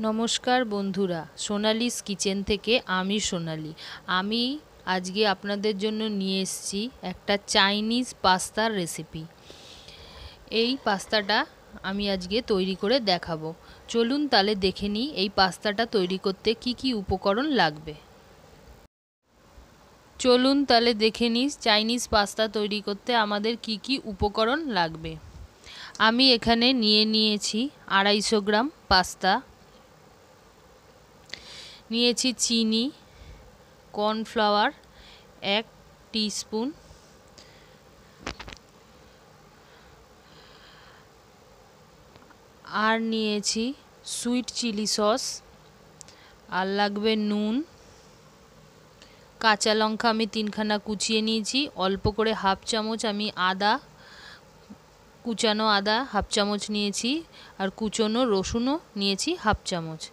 नमस्कार बंधुरा सोनालिस किचेन थेके आमी सोनाली आमी आजके आपनादेर जोन्नो निये एसेछि एकटा चाइनीज पास्तार रेसिपि। एई पास्ताटा आमी आजके तैरी करे देखाबो। चलुन ताहले देखे निई एई पास्ताटा तैरी करते की उपकरण लागबे। चलुन ताहले देखे निई चाइनीज पास्ता तैरी करते आमादेर की उपकरण लागबे। आमी एखाने निये नियेछि 250 ग्राम पास्ता, नियेछि चीनी, कॉर्नफ्लावर 1 टीस्पून, आर नियेछि स्वीट चिली सस, आर लागबे नून। काँचा लंका आमी 3 खाना कुचिए नियेछि, अल्प करे हाफ चामच आमी आदा कुचानो आदा हाफ चामच नियेछि आर कुचोनो रसुनो नियेछि हाफ चामच।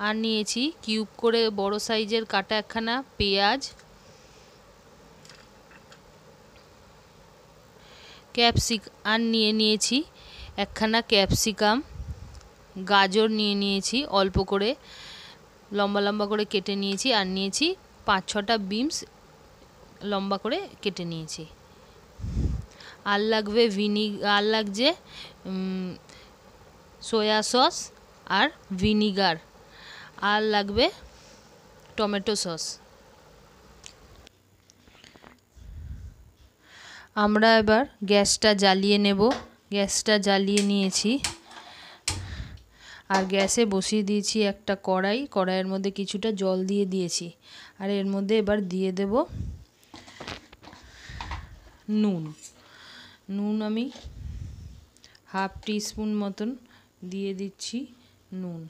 आर नियेछि किউব करे बड़ो साइजेर काटा एकखाना पेंयाज, कैप्सिकाम आर निये नियेछि एकखाना कैप्सिकाम, गाजर निये नियेछि अल्प करे लम्बा लम्बा करे केटे नियेछि आर नियेछि 5-6टा बीन्स लम्बा करे केटे नियेछि। आर लागबे विनेगार, लागबे सोया सस और विनेगार, आर लागबे टमेटो सस। आमरा एबार गैसटा जालिए नेब। गैसटा जालिए निएछि आर गैसे बसिए दिएछि एकटा कड़ाई। कड़ाइएर मध्य किछुटा जल दिए दिएछि आर एर मध्य एबार दिए देब नून। नून आमी हाफ टीस्पून मतन दिए दिच्छी। नून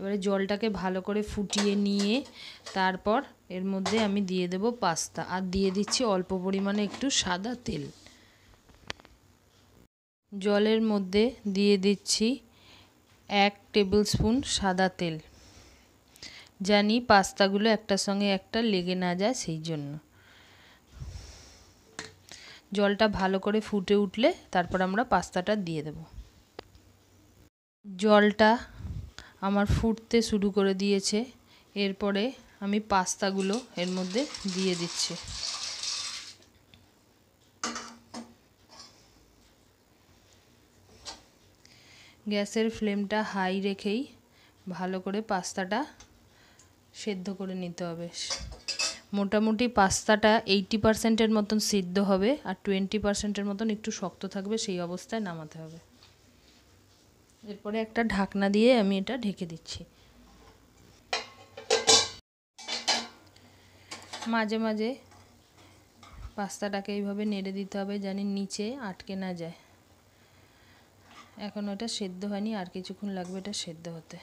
एबारे जलटाके भालो करे फुटिए निए तारपर एर मध्य आमी दिए देब पास्ता आर दिए दिच्छी अल्प परिमाणे एकटु सादा तेल। जलेर मध्य दिए दिच्छी 1 टेबिलस्पून सादा तेल। जानी पास्तागुलो एकटार संगे एकटा लेगे ना जाय सेई जोन्नो जलटा भालो करे फुटे उठले तारपर आमरा पास्ताटा दिए देब। जलटा आमार फुटते शुरू करे दिएछे। एरपरे आमी पास्तागुलो एर मध्य दिए दिच्छी। ग्यासेर फ्लेमटा हाई रेखेई भालो करे पास्ताटा सेদ্ধ करे निते होबे। मोटामुटी पास्ताटा 80% मतन सिद्ध होबे और 20% मतन एकटु शक्त थाकबे, सेई अवस्थाय नामाते होबे। एरपर एकटा ढाकना दिए आमी एटा ढेके दिच्छी। माझे माझे पास्ताटाके एइभाবে नेड़े दिते होबे जानि नीचे आटके ना जाय। एखोनो एटा सिद्ध हয়নি, आर किछुक्षण लागबे एटा सिद्ध होते।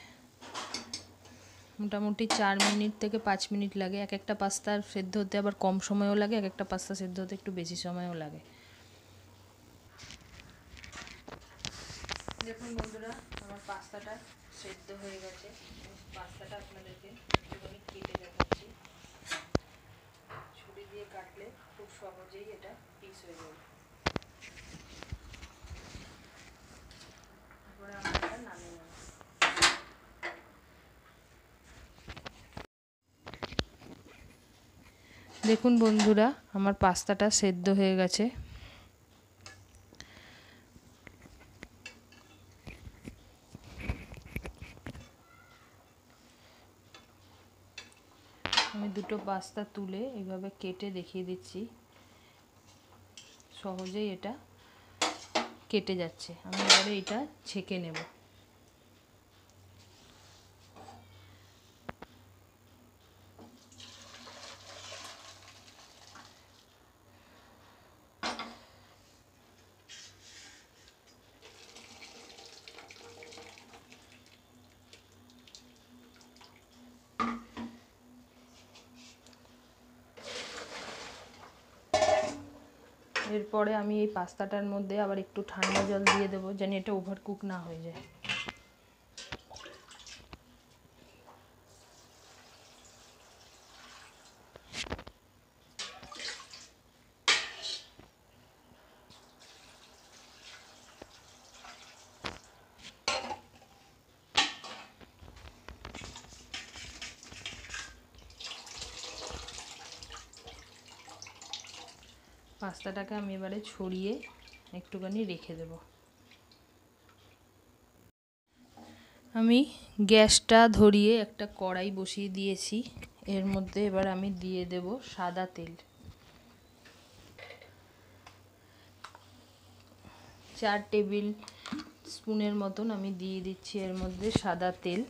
मोटामुटी 4 मिनट थेके 5 मिनट लागे। एक एकटा पास्ता सिद्ध होते आबार कम समयो लागे, एक एकटा पास्ता सिद्ध होते एकटु बेशी समयो लागे। देखुन बंधुरा आमार पास्ताटा सिद्ध हয়ে গেছে। पास्ताटा आपनादेरके আমি কেটে দেখাচ্ছি। ছুরি দিয়ে কাটলে খুব সহজেই এটা পিস হয়ে যাবে। তারপরে আমরা এটা নামিয়ে নেব। देखुन बंधुरा आमार पास्ताटा सेদ্ধ हয়ে গেছে। आमी दुटो पास्ता तुले এইভাবে কেটে দেখিয়ে দিচ্ছি। সহজেই এটা কেটে যাচ্ছে। আমি এবারে এটা ছেঁকে নেব। एरपरे आमी एई पास्ताटार मध्य आबार एकटु ठंडा जल दिए देब जानि एटा ओभारकुक ना हয়ে যায়। পাস্তাটাকে আমি এবারে ছড়িয়ে একটুখানি রেখে দেব। আমি গ্যাসটা ধরিয়ে একটা কড়াই বসিয়ে দিয়েছি, এর মধ্যে এবার আমি দিয়ে দেব সাদা তেল। 4 টেবিল স্পুনের মতন আমি দিয়ে দিচ্ছি এর মধ্যে সাদা তেল।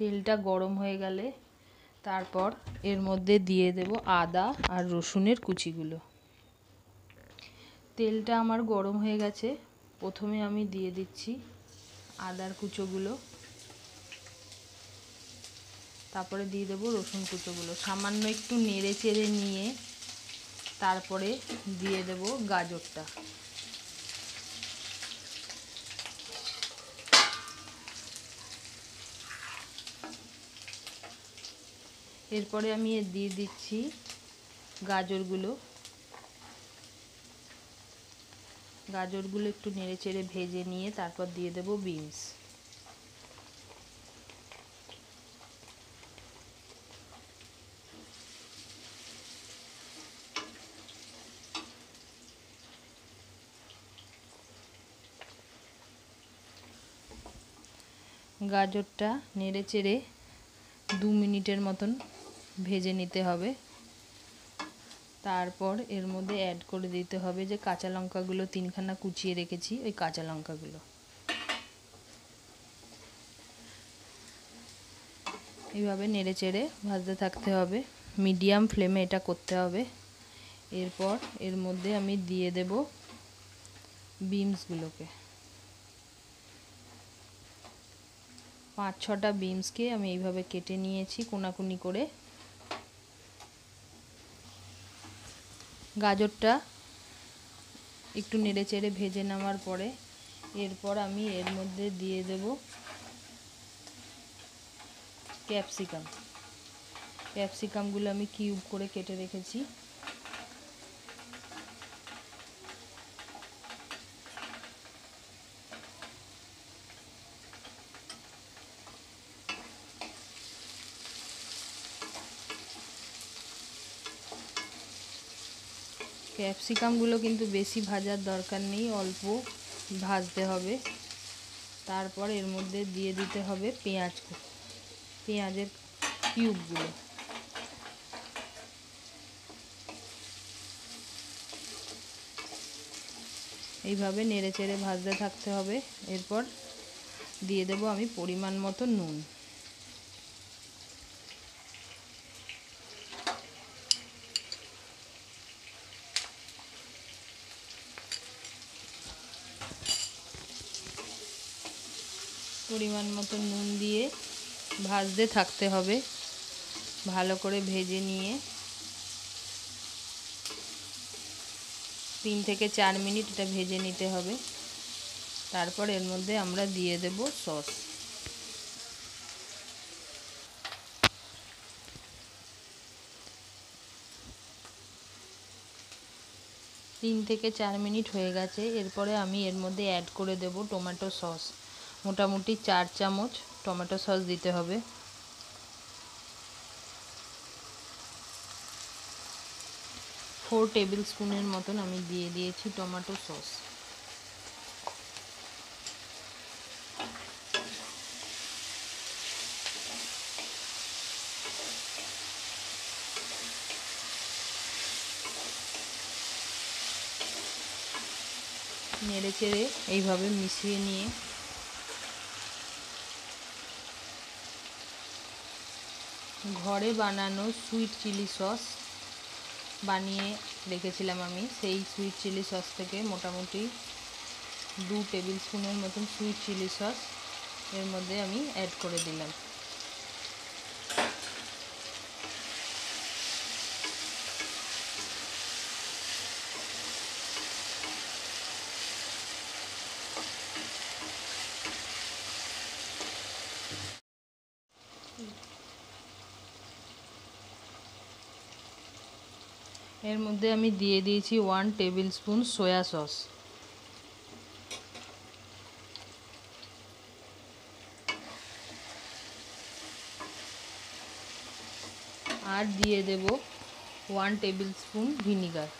তেলটা গরম হয়ে গেলে তারপর এর মধ্যে দিয়ে দেব আদা আর রসুনের কুচিগুলো। তেলটা আমার গরম হয়ে গেছে, প্রথমে আমি দিয়ে দিচ্ছি আদার কুচোগুলো, তারপরে দিয়ে দেব রসুন কুচোগুলো। সামান্য একটু নেড়ে চেড়ে নিয়ে তারপরে দিয়ে দেব গাজরটা। এরপরে আমি দিয়ে দিচ্ছি গাজরগুলো। গাজরগুলো একটু নেড়ে চেড়ে ভেজে নিয়ে তারপর দিয়ে দেব বিনস। গাজরটা নেড়ে চেড়ে 2 মিনিটের মতন ভেজে নিতে হবে। তারপর এর মধ্যে অ্যাড করে দিতে হবে যে কাঁচা লঙ্কাগুলো 3খানা কুচিয়ে রেখেছি, ওই কাঁচা লঙ্কাগুলো। এইভাবে নেড়ে চেড়ে ভাজতে থাকতে হবে, মিডিয়াম ফ্লেমে এটা করতে হবে। এরপর এর মধ্যে আমি দিয়ে দেব বিনসগুলোকে, 5-6টা বিনসকে আমি এইভাবে কেটে নিয়েছি কোনাকুনি করে। গাজরটা একটু নেড়ে চেড়ে ভেজে নেওয়ার পরে এরপর আমি এর মধ্যে দিয়ে দেব ক্যাপসিকাম। ক্যাপসিকামগুলো আমি কিউব করে কেটে রেখেছি। ক্যাপসিকামগুলো কিন্তু বেশি ভাজার দরকার নেই, অল্প ভাজতে হবে। তারপর এর মধ্যে দিয়ে দিতে হবে পেঁয়াজের কিউবগুলো। এইভাবে নেড়ে চেড়ে ভাজতে থাকতে হবে। এরপর দিয়ে দেব আমি পরিমাণ মতো নুন। পরিমাণ মতো নুন দিয়ে ভাজতে থাকতে হবে, ভালো করে ভেজে নিয়ে 3 থেকে 4 মিনিট এটা ভেজে নিতে হবে। তারপর এর মধ্যে আমরা দিয়ে দেব সস। তিন থেকে 4 মিনিট হয়ে গেছে। এরপরে আমি এর মধ্যে অ্যাড করে দেব টমেটো সস। মোটামুটি 4 চামচ টমেটো সস দিতে হবে। ফোর টেবিল স্পুনের মতন আমি দিয়ে দিয়েছি টমেটো সস। নেড়ে চেড়ে এইভাবে মিশিয়ে নিয়ে ঘরে বানানো সুইট চিলি সস বানিয়ে রেখেছিলাম আমি, সেই সুইট চিলি সস থেকে মোটামুটি 2 টেবিল স্পুনের মতন সুইট চিলি সস এর মধ্যে আমি অ্যাড করে দিলাম। এর মধ্যে আমি দিয়ে দিয়েছি 1 টেবিল স্পুন সোয়া সস। আর দিয়ে দেব 1 টেবিলস্পুন ভিনিগার।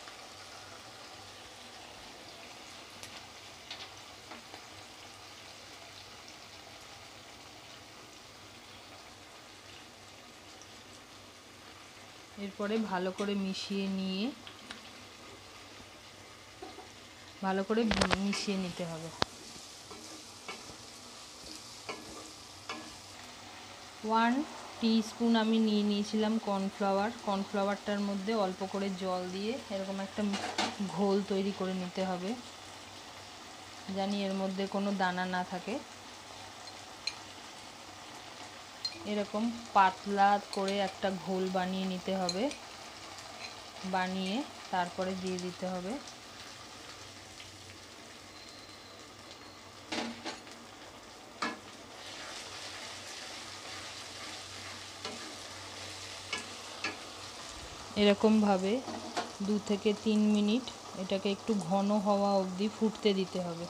এরপরে ভালো করে মিশিয়ে নিয়ে ভালো করে মিশিয়ে নিতে হবে। 1 टीस्पून আমি নিয়ে নিয়েছিলাম কর্নফ্লাওয়ার। কর্নফ্লাওয়ারটার মধ্যে অল্প করে জল দিয়ে এরকম একটা ঘোল তৈরি করে নিতে হবে, জানি এর মধ্যে কোনো দানা না থাকে। এরকম পাতলা করে একটা ঘোল বানিয়ে নিতে হবে, বানিয়ে তারপরে দিয়ে দিতে হবে। এরকম ভাবে 2 থেকে 3 মিনিট এটাকে একটু ঘন হওয়া অবধি ফুটতে দিতে হবে।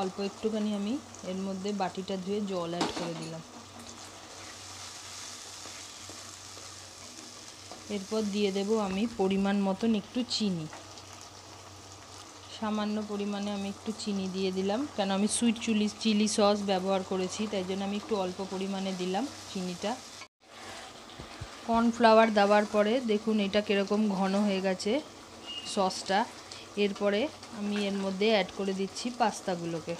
অল্প একটুখানি আমি এর মধ্যে বাটিটা ধুয়ে জল অ্যাড করে দিলাম। এরপর দিয়ে দেব আমি পরিমাণ মতন একটু চিনি। সামান্য পরিমাণে আমি একটু চিনি দিয়ে দিলাম, কারণ আমি সুইট চিলি সস ব্যবহার করেছি, তাই জন্য আমি একটু অল্প পরিমাণে দিলাম চিনিটা। কর্নফ্লাওয়ার দেওয়ার পরে দেখুন এটা কীরকম ঘন হয়ে গেছে সসটা। এরপরে আমি এর মধ্যে অ্যাড করে দিচ্ছি পাস্তাগুলোকে।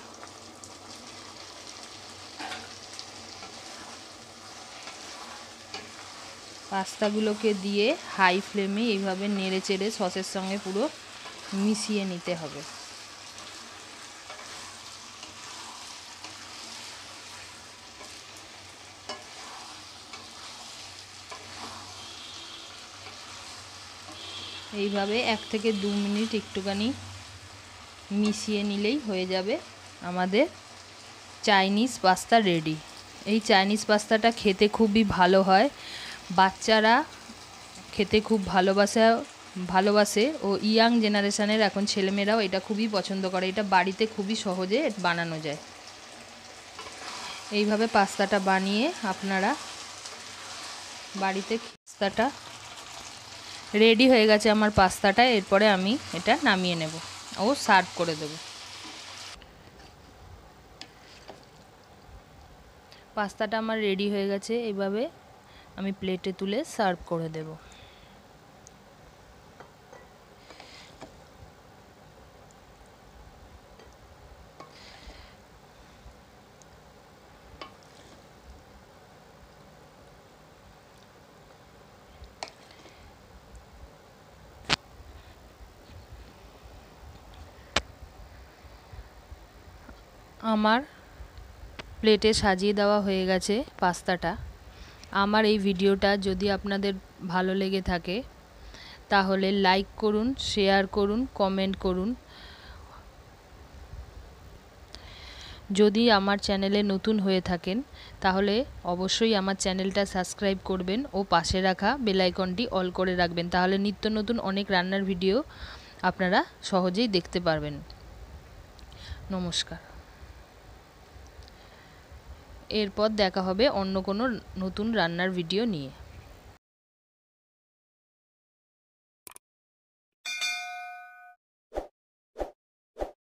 পাস্তাগুলোকে দিয়ে হাই ফ্লেমে এইভাবে নেড়ে চেড়ে সসের সঙ্গে পুরো মিশিয়ে নিতে হবে। এইভাবে 1 থেকে 2 মিনিট একটুখানি মিশিয়ে নিলেই হয়ে যাবে আমাদের চাইনিজ পাস্তা রেডি। এই চাইনিজ পাস্তাটা খেতে খুবই ভালো হয়, বাচ্চারা খেতে খুব ভালোবাসে ও ইয়াং জেনারেশনের এখন ছেলেমেয়েরাও এটা খুবই পছন্দ করে। এটা বাড়িতে খুবই সহজে বানানো যায়। এইভাবে পাস্তাটা বানিয়ে আপনারা বাড়িতে পাস্তাটা রেডি হয়ে গেছে আমার পাস্তাটা। এরপরে আমি এটা নামিয়ে নেব ও সার্ভ করে দেব। পাস্তাটা আমার রেডি হয়ে গেছে, এইভাবে আমি প্লেটে তুলে সার্ভ করে দেব। আমার প্লেটে সাজিয়ে দেওয়া হয়ে গেছে পাস্তাটা। আমার এই ভিডিওটা যদি আপনাদের ভালো লেগে থাকে তাহলে লাইক করুন, শেয়ার করুন, কমেন্ট করুন। যদি আমার চ্যানেলে নতুন হয়ে থাকেন তাহলে অবশ্যই আমার চ্যানেলটা সাবস্ক্রাইব করবেন ও পাশে রাখা বেল আইকনটি অল করে রাখবেন, তাহলে নিত্য নতুন অনেক রান্নার ভিডিও আপনারা সহজেই দেখতে পারবেন। নমস্কার। এরপর দেখা হবে অন্য কোনো নতুন রান্নার ভিডিও নিয়ে।